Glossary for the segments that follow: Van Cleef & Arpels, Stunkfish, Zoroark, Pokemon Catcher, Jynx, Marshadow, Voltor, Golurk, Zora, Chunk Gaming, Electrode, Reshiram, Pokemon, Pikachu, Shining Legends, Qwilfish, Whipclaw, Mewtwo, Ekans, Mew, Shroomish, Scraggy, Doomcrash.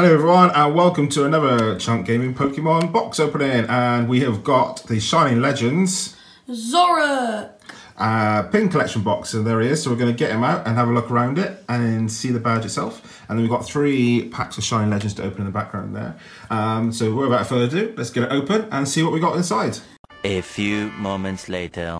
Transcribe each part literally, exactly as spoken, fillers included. Hello everyone and welcome to another Chunk Gaming Pokemon box opening, and we have got the Shining Legends Zora uh, pin collection box, and there he is. So we're going to get him out and have a look around it and see the badge itself, and then we've got three packs of Shining Legends to open in the background there. Um, so without further ado, let's get it open and see what we got inside. A few moments later.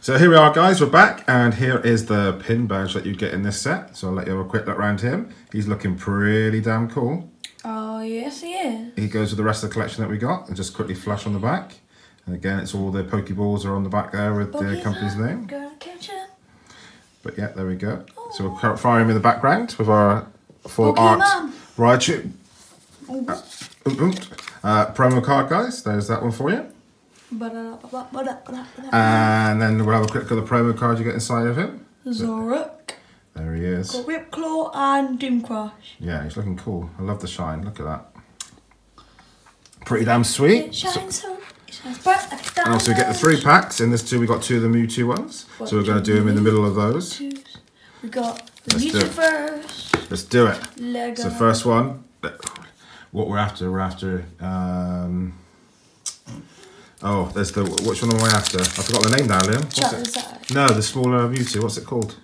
So here we are guys, we're back, and here is the pin badge that you get in this set. So I'll let you have a quick look around him. He's looking pretty damn cool. Oh yes he is. He goes with the rest of the collection that we got, and just quickly flash on the back. And again, it's all the Pokeballs are on the back there with Pokemon, the company's name. Go to the kitchen. But yeah, there we go. Oh. So we'll fire him in the background with our full Pokemon art Raichu. Uh, um, um, uh, promo card guys, there's that one for you. And then we'll have a quick look at the promo card you get inside of him. Zoroark. There he is. Got Whipclaw and Doomcrash. Yeah, he's looking cool. I love the shine. Look at that. Pretty damn sweet. It shines so, it shines bright like that. And also we get the three packs. In this two, we got two of the Mewtwo ones. What, so we're going to do them in the middle of those. We got the Mewtwo first. Let's do it. Lego. So first one. What we're after, we're after... Um, Oh, there's the, which one am I after? I forgot the name now, Liam. What's it? No, the smaller Mewtwo, what's it called?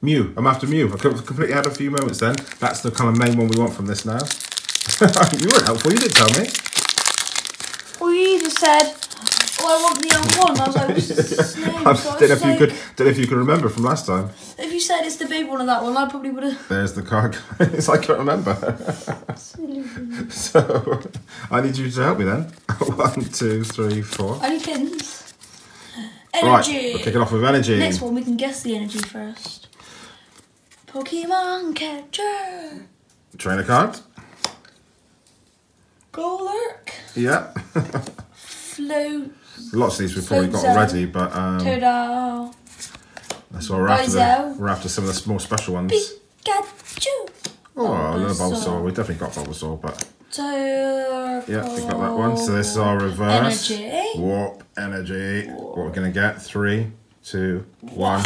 Mew, I'm after Mew. I completely had a few moments then. That's the kind of main one we want from this now. You weren't helpful, you didn't tell me. Well, you just said, oh, I want the other one. I was like, what's this name? I so don't know if, like, if you could remember from last time. If you said it's the big one or that one, I probably would have. There's the card. It's I can't remember. So, I need you to help me then. One, two, three, four. Only pins. Energy. Right, we'll kick it off with energy. Next one, we can guess the energy first. Pokemon Catcher. Trainer card. Golurk. Yeah. Float. Lots of these we've probably got already, but. Um, Todal. That's why we're after, the, we're after some of the more special ones. Pikachu. Oh, I love Voltor. We definitely got Voltor, but. So, yeah, we got that one. So this is our reverse energy. Warp energy. Warp. What we're gonna get? Three, two, one.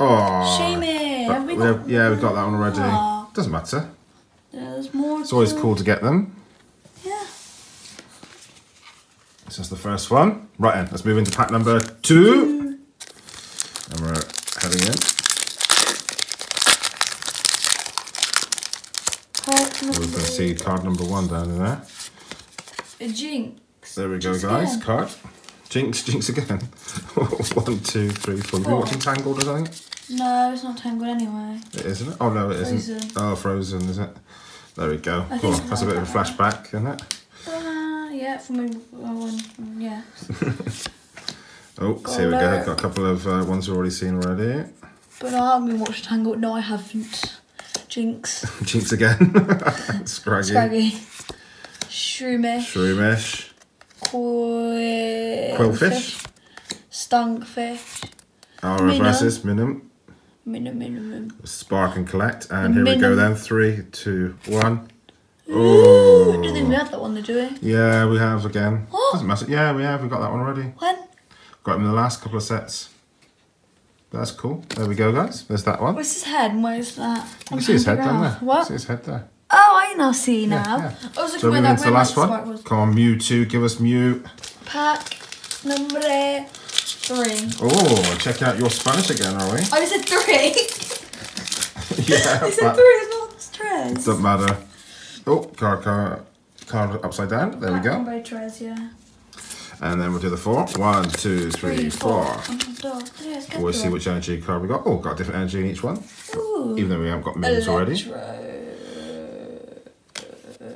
Oh, Shaman. We got, yeah, we've got that one already. Oh. Doesn't matter. There's more. It's always cool to get them. Yeah. So that's the first one. Right then, let's move into pack number two, two. And we're heading in. We're going to see card number one down in there. A Jynx. There we go, Jinx guys. Again. Card. Jynx, Jynx again. One, two, three, four. Have you watching Tangled or something? No, it's not Tangled anyway. It isn't it? Oh, no, it Frozen. Isn't. Oh, Frozen, is it? There we go. Cool. That's a bit of a flashback, isn't it? Uh, yeah, for me, oh, yeah. Oh, so here we go. Got a couple of uh, ones we've already seen already. But I haven't been watching Tangled. No, I haven't. Jynx. Jynx again. Scraggy. Scraggy. Shroomish. Shroomish. Qwilfish. Qwilfish. Stunkfish. Our Minim. Reverses. Minim. Minim, minimum. Spark and collect. And the here Minim. We go then. Three, two, one. Ooh. Ooh. Do you think we had that one, did we? Yeah, we have again. What? Doesn't matter. Yeah, we have. We got that one already. When? Got him in the last couple of sets. That's cool. There we go, guys. There's that one. Where's his head? And where's that? You can see his head down there. What? You see his head there. Oh, I now see now. Yeah, yeah. I was looking so where that the last one. Was. Come on, Mewtwo. Give us Mew. Pack number three. Oh, check out your Spanish again, are we? I said three. Yeah. I said three. It's not stress. Doesn't matter. Oh, card, card, card upside down. There pack we go. Number tres, yeah. And then we'll do the four. One, two, three, three four. four. We'll see which energy card we got. Oh, got a different energy in each one. Ooh. Even though we haven't got millions already.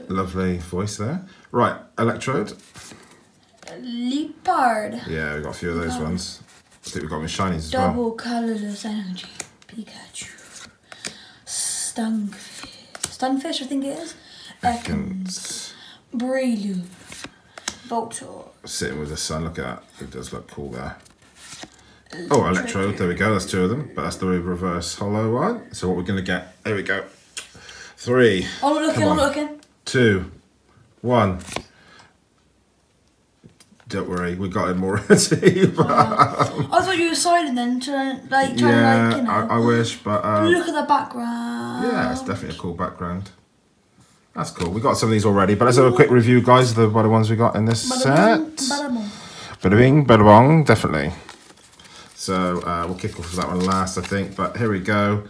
Lovely voice there. Right, Electrode. Leopard. Yeah, we got a few of those Leopard. Ones. I think we've got them in shinies as well. Double colourless energy. Pikachu. Stunkfish. Stunfish, I think it is. Ekans. Breloom. Voltor. Sitting with the sun, look at that. It does look cool there. Oh, Electrode, there we go, that's two of them. But that's the reverse holo one. So what we're going to get, there we go. Three. I'm not looking, I'm not looking. Two. One. Don't worry, we got him already. But, oh. I thought you were silent then, trying, like, trying yeah, to like, you know. I, I wish, but... Um, look at the background. Yeah, it's definitely a cool background. That's cool. We got some of these already, but let's have a quick review, guys, of the ones we got in this set. Bada bing, bada bong, definitely. So uh, we'll kick off with that one last, I think. But here we go.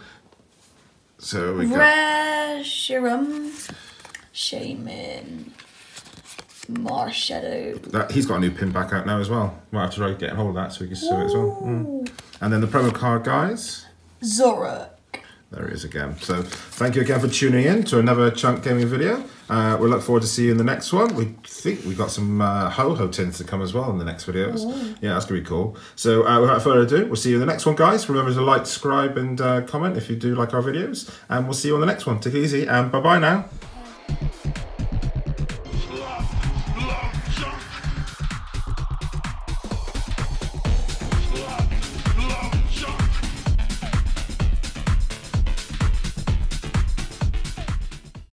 So we go. Reshiram, Shaman, Marshadow. That, he's got a new pin back out now as well. Might have to try to get a hold of that so we can see it as well. Mm. And then the promo card, guys. Zora. There it is again. So thank you again for tuning in to another Chunk Gaming video. Uh, we look forward to see you in the next one. We think we've got some uh, Ho-Ho tins to come as well in the next videos. Oh. Yeah, that's going to be cool. So uh, without further ado, we'll see you in the next one, guys. Remember to like, subscribe, and uh, comment if you do like our videos. And we'll see you on the next one. Take it easy, and bye-bye now.